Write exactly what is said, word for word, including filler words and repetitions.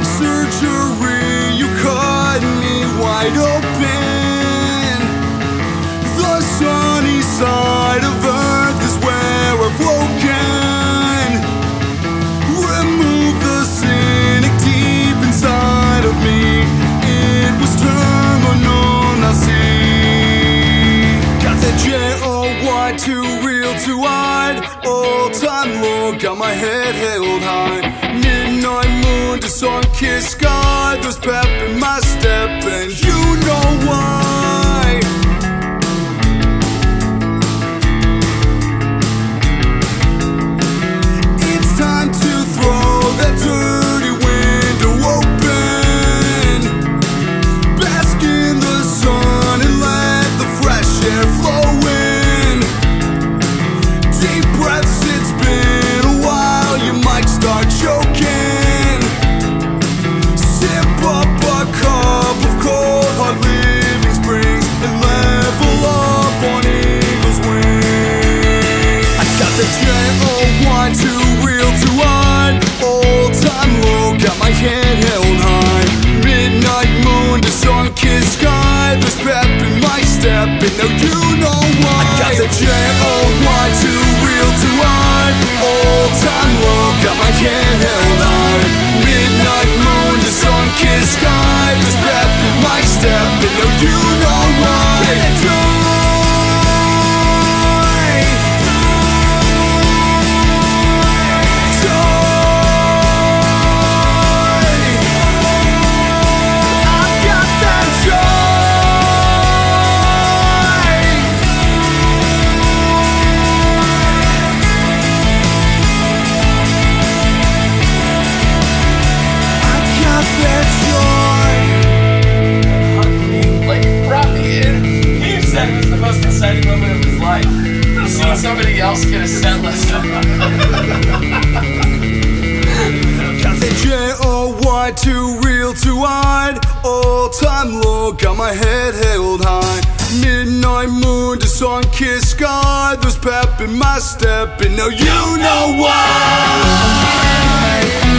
plastic surgery, you cut me wide open. The sunny side of Earth is where we're broken. Remove the cynic deep inside of me. It was terminal, now see. Got that J O Y, too real, too wide. Old-time low, got my head held high. Sun-kissed sky, there's pep in my step, and you know why. It's time to throw that dirty window open, bask in the sun and let the fresh air flow in. Deep breaths, it's been a while, you might start choking. J O Y, too real, too wide. Old time low, got my head held high. Midnight moon to sun-kissed sky, there's pep in my step, and now you know why. I got the J O Y, too real, too wide. Old time low, got my head held high. Midnight moon to sun-kissed sky, there's pep in my step, and now you know why. Somebody else get a set list. Got the J O Y, too real, too wide. All time low, got my head held high. Midnight moon to sun-kissed sky, there's pep in my step, and now you know why.